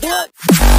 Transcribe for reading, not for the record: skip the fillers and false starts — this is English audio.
What?